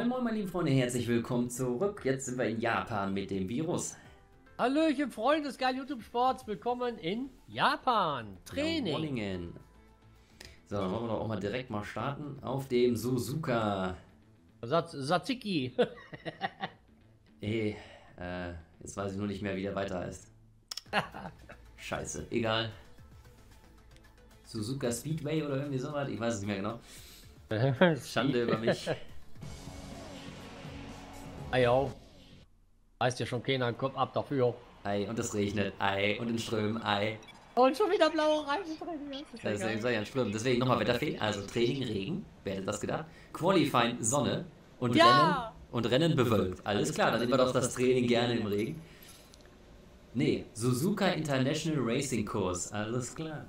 Moin moin meine lieben Freunde, herzlich willkommen zurück. Jetzt sind wir in Japan mit dem Virus. Hallöchen Freunde des geilen YouTube Sports, willkommen in Japan. Training. Ja, so, dann wollen wir doch auch mal direkt mal starten auf dem Suzuka. Satsiki. Jetzt weiß ich nur nicht mehr, wie der weiter heißt. Scheiße, egal. Suzuka Speedway oder irgendwie sowas, ich weiß es nicht mehr genau. Schande über mich. Ei, au. Reißt dir schon keiner den Kopf ab dafür. Ei, und es regnet. Ei, und in Strömen. Ei. Und schon wieder blaue Reifen drin. Deswegen soll ja in Strömen. Deswegen nochmal Wetterfehler. Also Training, Regen. Wer hätte das gedacht? Qualifying, Sonne. Und ja. Rennen bewölkt. Alles klar, dann nehmen wir doch das Training gerne im Regen. Nee, Suzuka International Racing Kurs. Alles klar.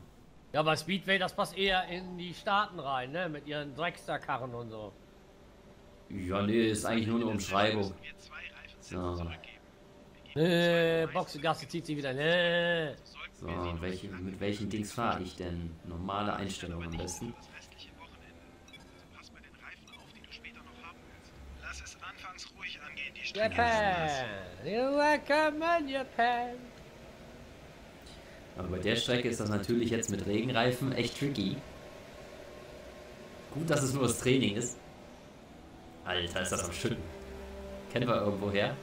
Ja, aber Speedway, das passt eher in die Staaten rein, ne? Mit ihren Drecksterkarren und so. Ja, nee, ist eigentlich nur eine Umschreibung. So. Boxengasse zieht sich wieder. Nee. So, mit welchen Dings fahre ich denn? Normale Einstellung am besten. Japan! You're welcome in Japan! Aber bei der Strecke ist das natürlich jetzt mit Regenreifen echt tricky. Gut, dass es nur das Training ist. Alter, ist das am Schütten. Kennen wir irgendwo her.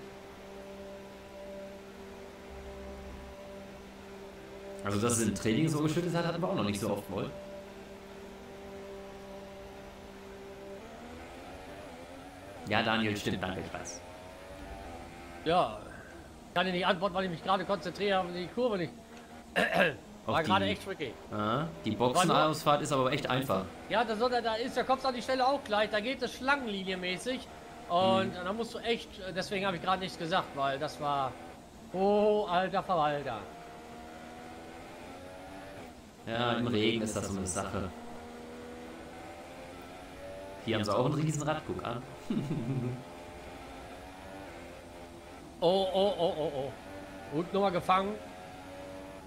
Also, dass es im Training so geschüttet hat, hatten wir auch noch nicht so oft wohl. Ja, Daniel, stimmt, danke, ich weiß. Ja, ich kann dir nicht antworten, weil ich mich gerade konzentriere und die Kurve nicht. War gerade echt tricky. Die Boxenausfahrt ist aber echt einfach. Ja, da ist der Kopf an die Stelle auch gleich. Da geht es schlangenliniemäßig. Und da musst du echt. Deswegen habe ich gerade nichts gesagt, weil das war. Oh, alter Verwalter. Ja, im Regen ist das so eine Sache. Hier haben sie auch einen riesen Rad, guck an. Oh. Gut, nochmal gefangen.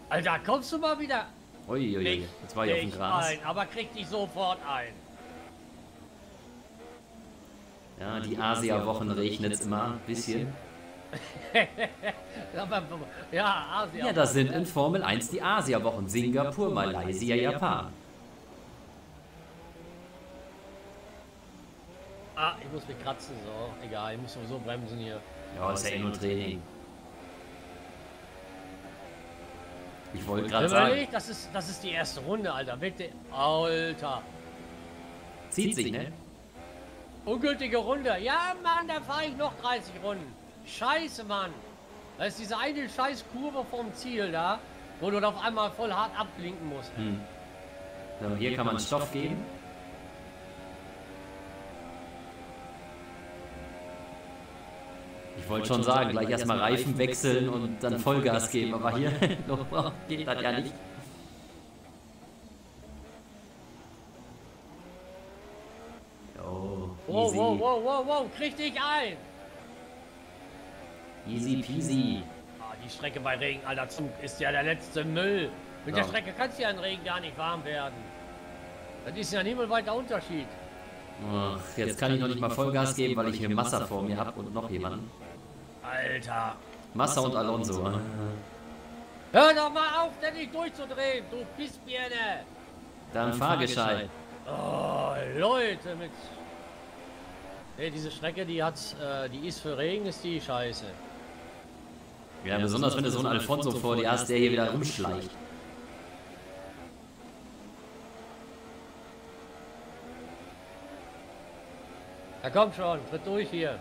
Alter, kommst du mal wieder? Uiuiui, jetzt war ich auf dem Gras. Ein, aber krieg dich sofort ein. Ja, die Asia-Wochen regnet es immer ein bisschen. Ja, Asia. Ja, das sind in Formel 1 die Asia-Wochen. Singapur, Malaysia, Japan. Ah, ich muss mich kratzen, so. Egal, ich muss sowieso bremsen hier. Ja, ist ja nur Training. Ich wollte gerade sagen. Das ist die erste Runde, Alter. Bitte. Alter. Zieht sich, ne? Ungültige Runde. Ja, Mann, da fahre ich noch 30 Runden. Scheiße, Mann. Da ist diese eine scheiß Kurve vom Ziel da, wo du da auf einmal voll hart abblinken musst. So, hier kann man Stoff geben. Ich wollte schon sagen, gleich erstmal Reifen wechseln und dann Vollgas geben, aber hier geht das ja nicht. Oh, wow, wow, wow, wow, wow, krieg dich ein! Easy peasy. Ah, die Strecke bei Regen, alter Zug, ist ja der letzte Müll. Mit der Strecke kannst du ja in Regen gar nicht warm werden. Das ist ja ein himmelweiter Unterschied. Ach, jetzt kann ich noch nicht mal Vollgas geben, weil ich hier Massa vor mir habe und noch jemanden. Alter. Massa und Alonso. Hör doch mal auf, denn nicht durchzudrehen, du Pissbirne. Dann Fahrgeschein. Oh, Leute, mit... Hey, diese Strecke, die ist für Regen, ist die scheiße. Ja, besonders wenn du so einen Alfonso vor dir hast, der hier wieder rumschleicht. Ja, komm schon, tritt durch hier.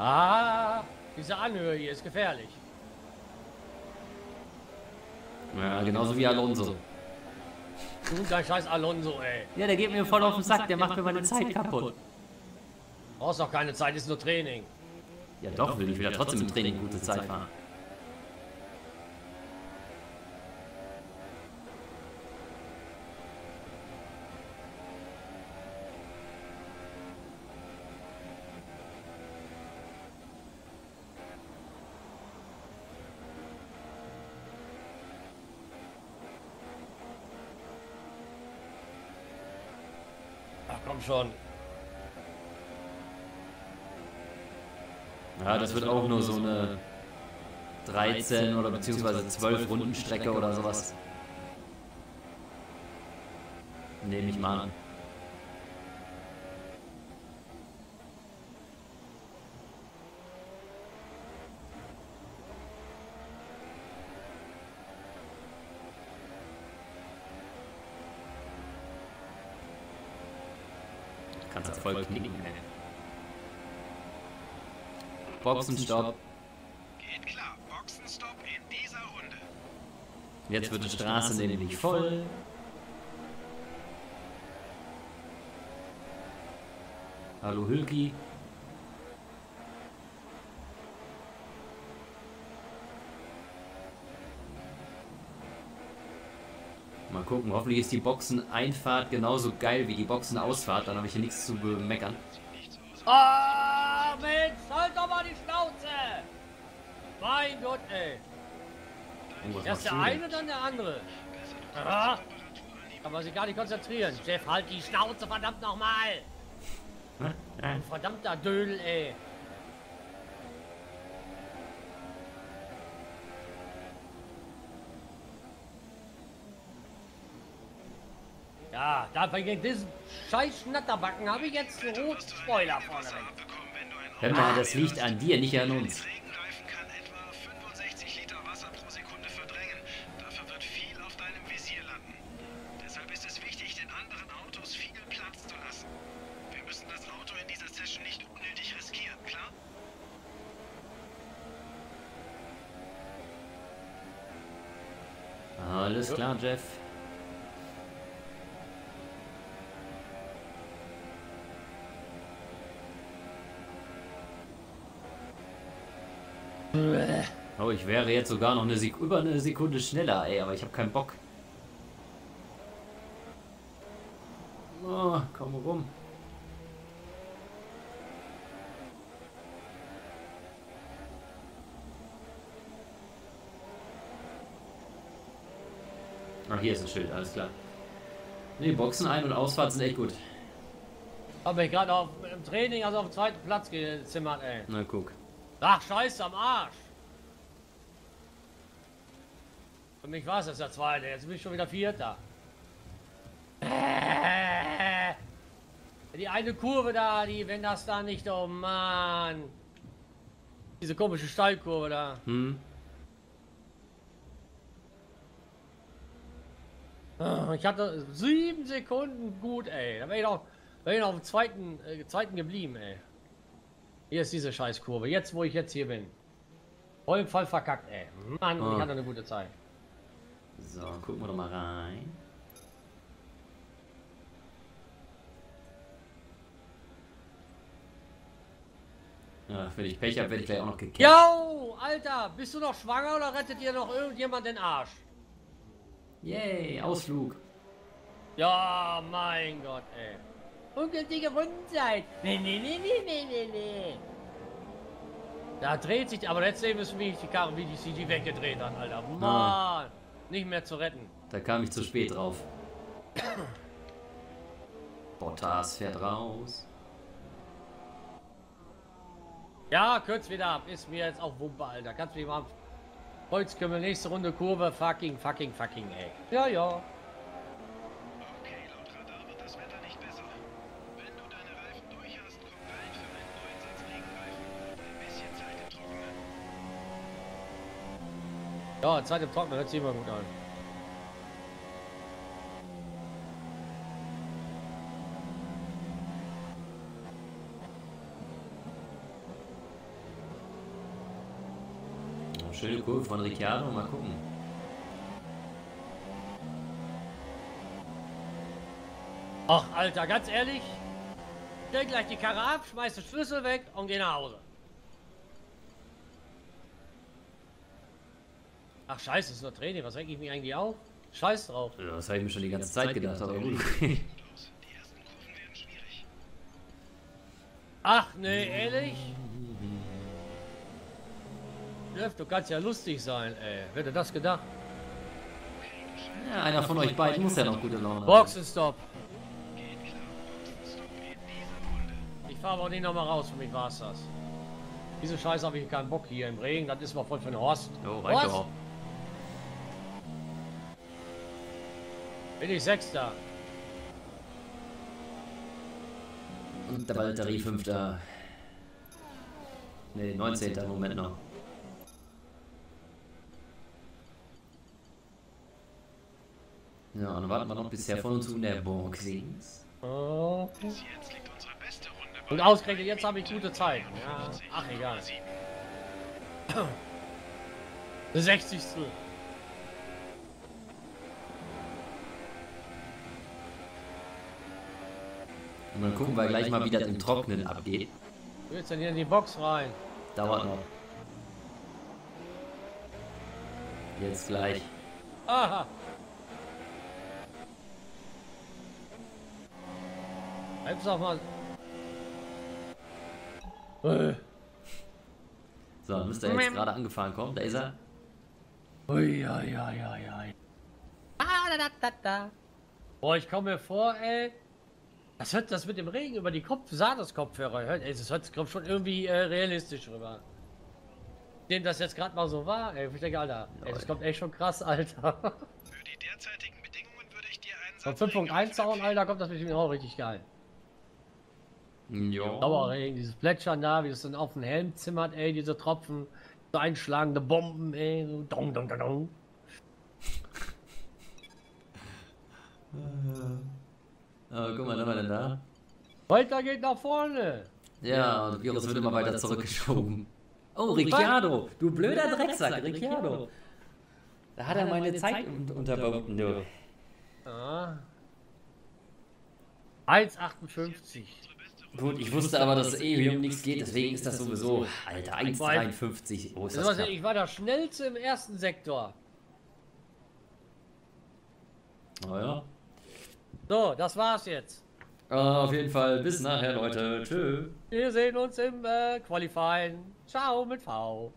Ah, diese Anhöhe hier ist gefährlich. Ja, genauso wie Alonso. Und der scheiß Alonso, ey. Ja, der geht mir voll auf den Sack, der macht mir meine Zeit kaputt. Du brauchst doch keine Zeit, ist nur Training. Ja doch, will ich wieder trotzdem im Training gute Zeit fahren. Komm schon. Ja, das wird auch nur so eine 13 oder beziehungsweise 12 Runden Strecke oder sowas. Nehme ich mal an. Kannst das voll knicken. Boxenstopp. Geht klar, Boxenstopp in dieser Runde. Jetzt wird die Straße nämlich voll. Hallo Hülki. Mal gucken, hoffentlich ist die Boxeneinfahrt genauso geil wie die Boxenausfahrt, dann habe ich hier nichts zu bemeckern. Ah, oh, Mensch, halt doch mal die Schnauze! Mein Gott, ey! Erst der eine, dann der andere. Aha. Kann man sich gar nicht konzentrieren. Jeff, halt die Schnauze, verdammt nochmal! Ein verdammter Dödel, ey! Ja, dafür gegen diesen scheiß Schnatterbacken habe ich jetzt einen roten Spoiler vorne. Hör mal, das liegt an dir, nicht an uns. Alles klar, Jeff. Oh, ich wäre jetzt sogar noch über eine Sekunde schneller, ey, aber ich habe keinen Bock. Oh, komm rum. Ach, hier ist ein Schild, alles klar. Ne, Boxen ein- und Ausfahrt sind echt gut. Hab ich gerade im Training, also auf dem zweiten Platz gezimmert, ey. Na, guck. Ach, scheiße, am Arsch. Für mich war es jetzt der zweite, jetzt bin ich schon wieder vierter. Die eine Kurve da, die, wenn das da nicht, oh Mann. Diese komische Steilkurve da. Hm. Ich hatte 7 Sekunden gut, ey. Da wäre ich noch auf dem zweiten geblieben, ey. Hier ist diese Scheißkurve. Jetzt, wo ich jetzt hier bin. Voll verkackt, ey. Mann, oh. Ich hatte eine gute Zeit. So, gucken wir doch mal rein. Ja, wenn ich Pech habe, werde ich gleich auch noch gekickt. Yo, Alter, bist du noch schwanger oder rettet dir noch irgendjemand den Arsch? Yay, Ausflug. Ja, mein Gott, ey. Ungültige Rundenzeit. Nee. Da dreht sich, aber letztendlich müssen wir die Karre, wie die sie die weggedreht hat, Alter. Mann, nicht mehr zu retten. Da kam ich zu spät drauf. Bottas fährt raus. Ja, kürz wieder ab. Ist mir jetzt auch Wumpe, Alter. Kannst du mich mal... Holzkümmel, nächste Runde Kurve, fucking, ey. Ja. Okay, laut Radar wird das Wetter nicht besser. Wenn du deine Reifen durch hast, komm rein für einen neuen Satz Regenreifen. Ein bisschen Zeit im Trocknen. Ja, Zeit im Trocknen, hört sich immer gut an. Schöne Kurve von Ricciardo, mal gucken. Ach, Alter, ganz ehrlich, stell gleich die Karre ab, schmeiß den Schlüssel weg und geh nach Hause. Ach, scheiße, ist nur Training, was reg ich mich eigentlich auf? Scheiß drauf. Ja, das habe ich mir schon die ganze Zeit gedacht, aber gut. Ach, nee, ehrlich? Du kannst ja lustig sein, ey. Wer hätte das gedacht? Ja, einer von euch beiden muss ja noch gute Laune haben. Boxenstopp. Ich fahr aber nicht nochmal raus, für mich war's das. Diese Scheiße habe ich keinen Bock hier im Regen, das ist mal voll für den Horst. Oh, Horst? Bin ich Sechster. Und der Batterie Fünfter. Ne, 19. Moment noch. Ja, und dann warten wir noch bisher von uns in der Box. Oh. Bis jetzt liegt unsere beste Runde bei. Und ausgerechnet, jetzt habe ich gute Zeit. Ja. Ach, egal. 60. Und dann gucken wir gleich mal, wie das im Trocknen abgeht. Wie willst du denn hier in die Box rein? Dauert noch. Jetzt gleich. Aha. Bleib's doch mal. So, müsste er jetzt gerade angefahren kommen. Da ist er. Ui, ui, ui, ui. Boah, ich komme mir vor, ey. Das hört das mit dem Regen über die Kopf, sah das Kopfhörer. Hört, ey, das hört kommt schon irgendwie realistisch rüber. Dem das jetzt gerade mal so war, ey, ich denke, Alter, ey, das kommt echt schon krass, Alter. Für die derzeitigen Bedingungen würde ich dir einen Satz von 5.1 hauen, Alter, kommt das mit dem auch richtig geil. Jo. Dauerregen, dieses Plätschern da, wie es dann auf den Helm zimmert, ey, diese Tropfen, so einschlagende Bomben, ey, so dong, dong, dong, dong. Oh, guck mal, da war der da. Weiter geht nach vorne. Ja, und Virus wird immer weiter zurückgeschoben. Oh, Ricciardo, du blöder Drecksack, Ricciardo. Da hat er meine Zeit unterboten, du. Ja. 1,58. Gut, ich wusste aber, dass eh um nichts geht, deswegen ist das sowieso, Alter, 1,53. Oh, ist das knapp. Ich war der Schnellste im ersten Sektor. Naja. So, das war's jetzt. Auf jeden Fall, bis nachher, Leute. Tschö. Wir sehen uns im Qualifying. Ciao mit V.